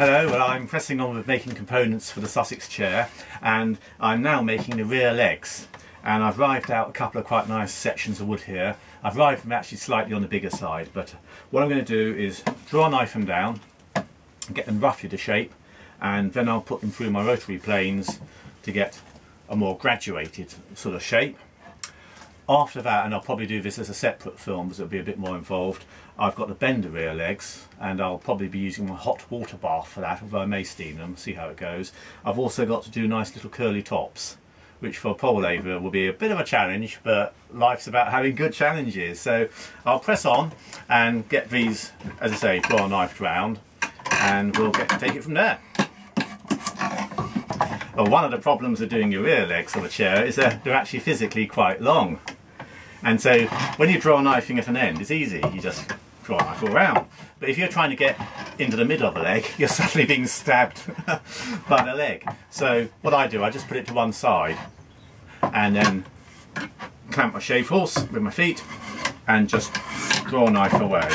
Hello, well I'm pressing on with making components for the Sussex chair, and I'm now making the rear legs, and I've rived out a couple of quite nice sections of wood here. I've rived them actually slightly on the bigger side, but what I'm going to do is draw a knife them down, get them roughly to shape, and then I'll put them through my rotary planes to get a more graduated sort of shape. After that, and I'll probably do this as a separate film because it'll be a bit more involved, I've got to bend the rear legs, and I'll probably be using my hot water bath for that, although I may steam them, see how it goes. I've also got to do nice little curly tops, which for a pole lathe will be a bit of a challenge, but life's about having good challenges. So I'll press on and get these, as I say, draw a knife round, and we'll get to take it from there. Well, one of the problems of doing your rear legs on a chair is that they're actually physically quite long. And so when you draw a knifing at an end, it's easy, you just draw a knife all round. But if you're trying to get into the middle of a leg, you're suddenly being stabbed by the leg. So what I do, I just put it to one side and then clamp my shavehorse with my feet and just draw a knife away.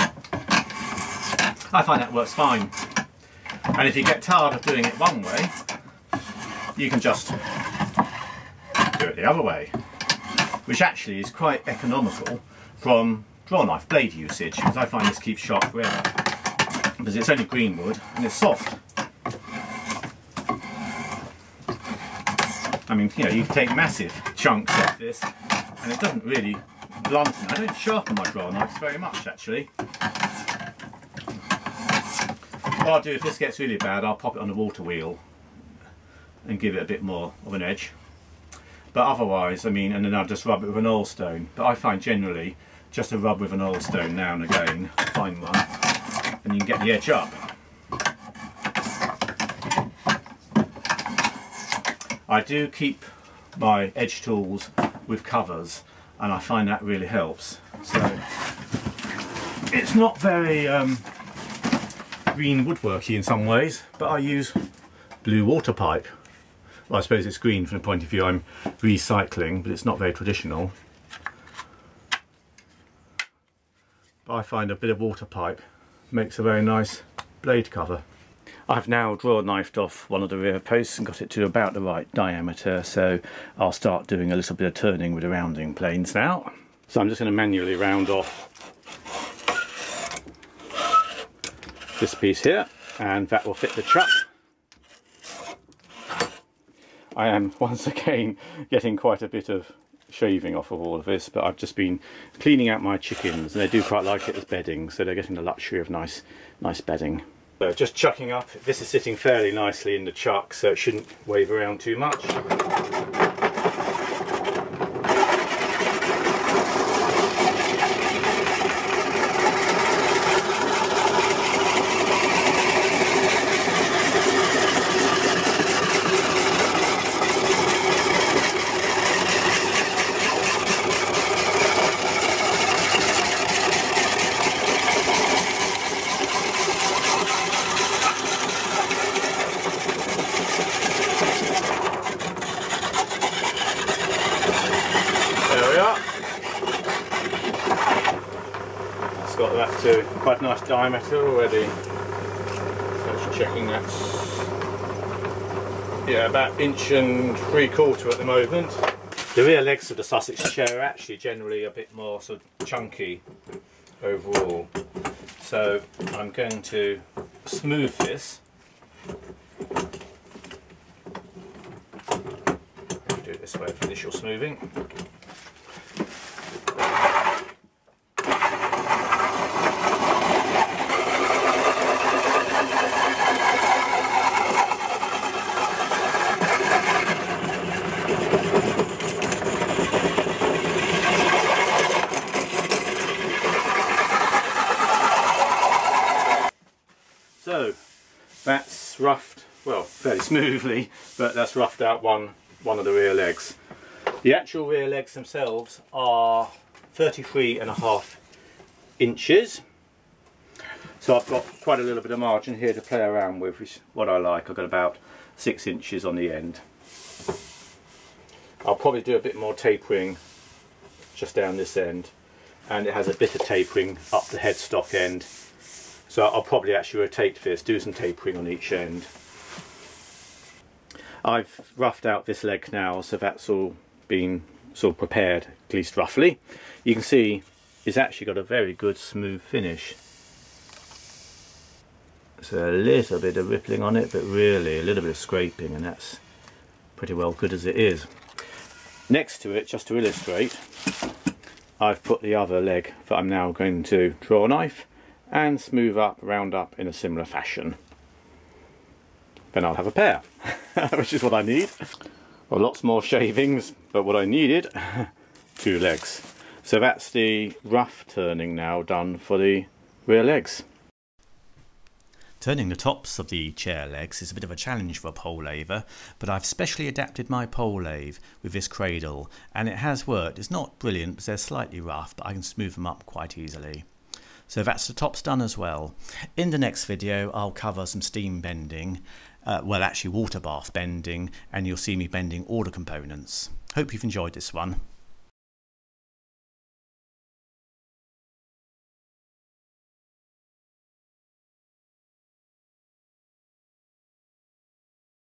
I find that works fine. And if you get tired of doing it one way, you can just do it the other way, which actually is quite economical from draw knife blade usage, because I find this keeps sharp forever, because it's only green wood and it's soft. I mean, you know, you can take massive chunks off this and it doesn't really blunten. I don't sharpen my draw knives very much actually. What I'll do, if this gets really bad, I'll pop it on the water wheel and give it a bit more of an edge. But otherwise, I mean, and then I'll just rub it with an oil stone. But I find generally just a rub with an oil stone now and again, find one, and you can get the edge up. I do keep my edge tools with covers, and I find that really helps. So it's not very green woodworky in some ways, but I use blue water pipe. Well, I suppose it's green from the point of view I'm recycling, but it's not very traditional. But I find a bit of water pipe makes a very nice blade cover. I've now draw knifed off one of the rear posts and got it to about the right diameter, so I'll start doing a little bit of turning with the rounding planes now. So I'm just going to manually round off this piece here, and that will fit the chuck. I am once again getting quite a bit of shaving off of all of this, but I've just been cleaning out my chickens, and they do quite like it as bedding, so they're getting the luxury of nice bedding. So just chucking up, this is sitting fairly nicely in the chuck, so it shouldn't wave around too much. Got that to quite a nice diameter already. Just checking that's, yeah, about 1 3/4 inches at the moment. The rear legs of the Sussex chair are actually generally a bit more sort of chunky overall. So I'm going to smooth this. Do it this way for initial smoothing. That's roughed, well, fairly smoothly, but that's roughed out one of the rear legs. The actual rear legs themselves are 33.5 inches. So I've got quite a little bit of margin here to play around with, which is what I like. I've got about 6 inches on the end. I'll probably do a bit more tapering just down this end, and it has a bit of tapering up the headstock end. So I'll probably actually rotate this, do some tapering on each end. I've roughed out this leg now, so that's all been sort of prepared, at least roughly. You can see it's actually got a very good smooth finish. So a little bit of rippling on it, but really a little bit of scraping, and that's pretty well good as it is. Next to it, just to illustrate, I've put the other leg that I'm now going to draw a knife and smooth up, round up in a similar fashion. Then I'll have a pair, which is what I need. Well, lots more shavings, but what I needed, two legs. So that's the rough turning now done for the rear legs. Turning the tops of the chair legs is a bit of a challenge for a pole lather, but I've specially adapted my pole lathe with this cradle, and it has worked. It's not brilliant because they're slightly rough, but I can smooth them up quite easily. So that's the tops done as well. In the next video I'll cover some steam bending, well actually water bath bending, and you'll see me bending all the components. Hope you've enjoyed this one.